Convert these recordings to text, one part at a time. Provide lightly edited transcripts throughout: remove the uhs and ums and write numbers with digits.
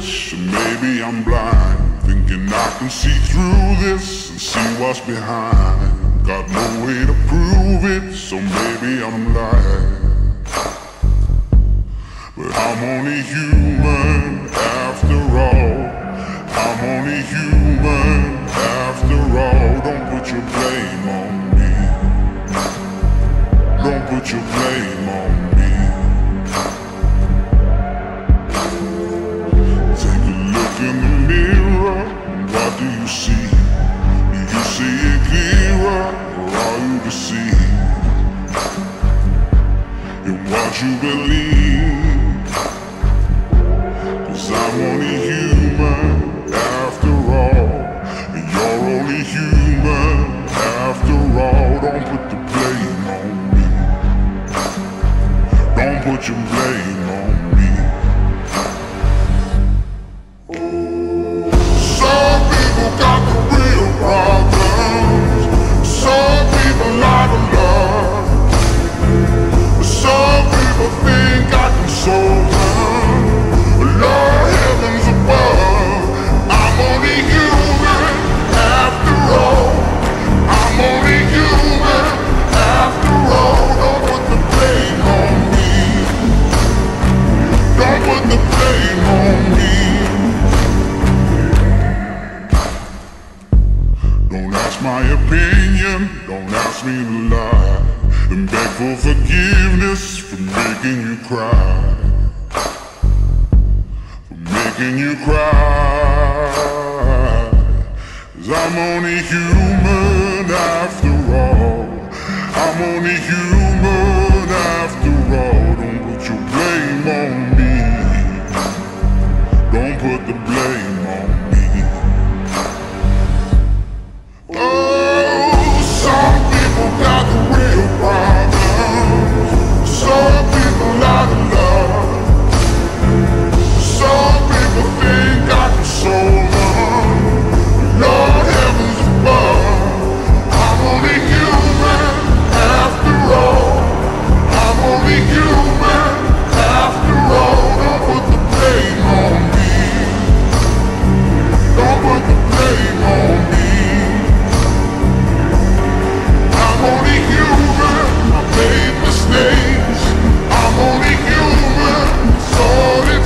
this, and maybe I'm blind, thinking I can see through this and see what's behind. Got no way to prove it, so maybe I'm lying. But I'm only human after all. I'm only human after all. Don't put your blame on me. Don't put your blame on me. What you believe, 'cause I'm only human after all, and you're only human after all. Don't put the blame on me. Don't put your blame on me. Some people got the real problems. Some people lie to love. People think I can solve them. Lord, heaven's above. I'm only human after all. I'm only human after all. Don't put the blame on me. Don't put the blame on me. Don't ask my opinion. Don't ask me to lie. And beg for forgiveness for making you cry. For making you cry. 'Cause I'm only human after all. I'm only human after all. Don't put your blame on me. Don't put the blame on me. Oh, some people got the real problem. Some people out of love. Some people think I can solve them. Lord, heaven's above. I'm only human after all. I'm only human after all. Don't put the blame on me. Don't put the blame on me. I'm only human. I made mistakes. I'm only human after all.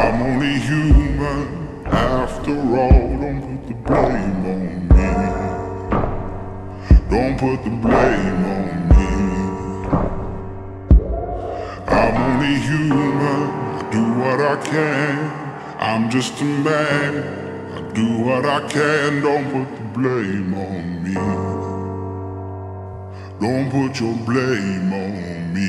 I'm only human after all. Don't put the blame on me. Don't put the blame on me. I'm only human. I do what I can. I'm just a man. I do what I can. Don't put the blame on me. Don't put your blame on me.